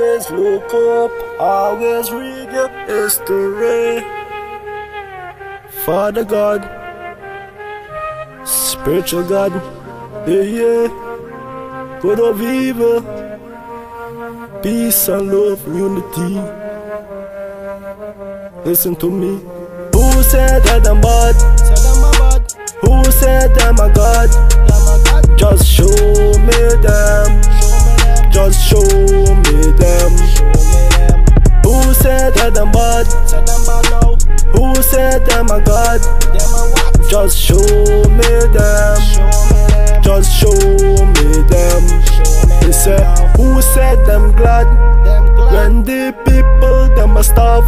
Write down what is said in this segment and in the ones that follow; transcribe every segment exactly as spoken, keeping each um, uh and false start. always look up, always read your history. Father God, spiritual God, yeah, yeah, good of evil, peace and love, unity. Listen to me. Who said that I'm bad? Who said that I'm a God? Just show me them. Just show me them. Who said that I'm bad? Who said that I'm a God? Just show me them. Just show me them. They said, who said them glad? When the people them a starve,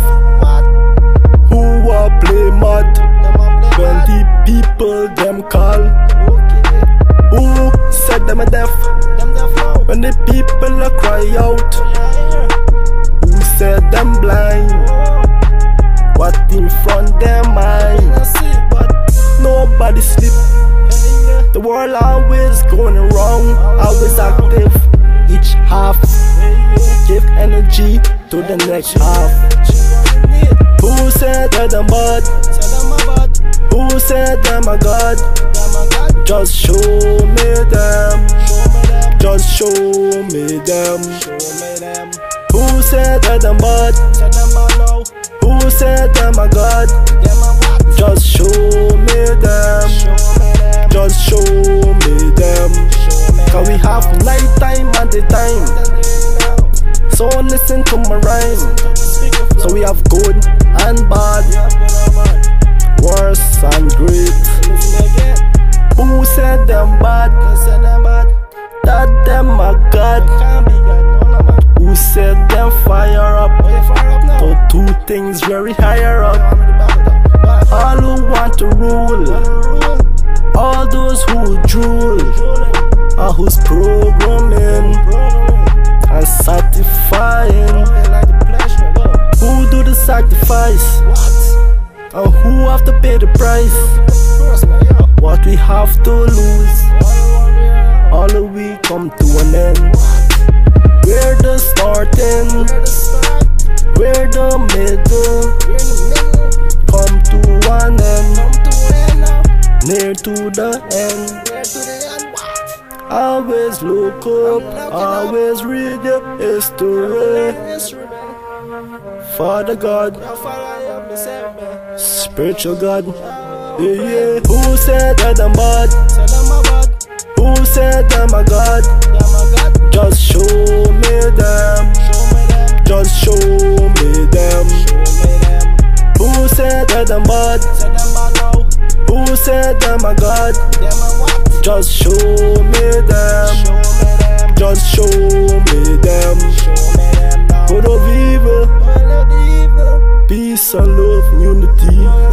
who are play mad? When the people them call, who said them a deaf? When the people are cry out, who said them blind? What in front their mind? Nobody sleep. The world always going wrong, always active. Each half give energy to the next half. Who said that I'm bad? Who said that I'm a God? Just show me them. Just show me them. Who said that I'm bad? Who said that I'm a God? Just show me them. Just show me them. Cause we have night time and day time. So listen to my rhyme. So we have good and bad, worse and great. Who said them bad? That them a God. Who said them fire up? For two things very higher up. All who want to rule, all those who drool, all who's programming and satisfying. Who do the sacrifice and who have to pay the price? What we have to lose, all of we come to an end. We're the starting, we're the middle, come to an end, near to the end. Always look up, always read your history. Father God, spiritual God, yeah, yeah. Who said that I'm bad? Who said I'm a God? Just show me them. Just show me them. Who said that I'm bad? Who said I'm a God? Just show me them. Just show me them. Good of evil, peace and love, unity.